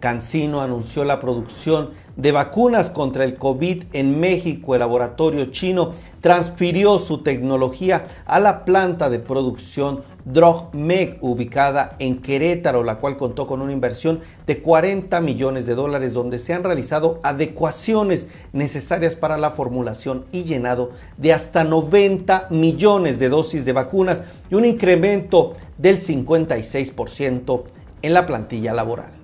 CanSino anunció la producción de vacunas contra el COVID en México. El laboratorio chino transfirió su tecnología a la planta de producción Drogmec, ubicada en Querétaro, la cual contó con una inversión de $40 millones, donde se han realizado adecuaciones necesarias para la formulación y llenado de hasta 90 millones de dosis de vacunas y un incremento del 56% en la plantilla laboral.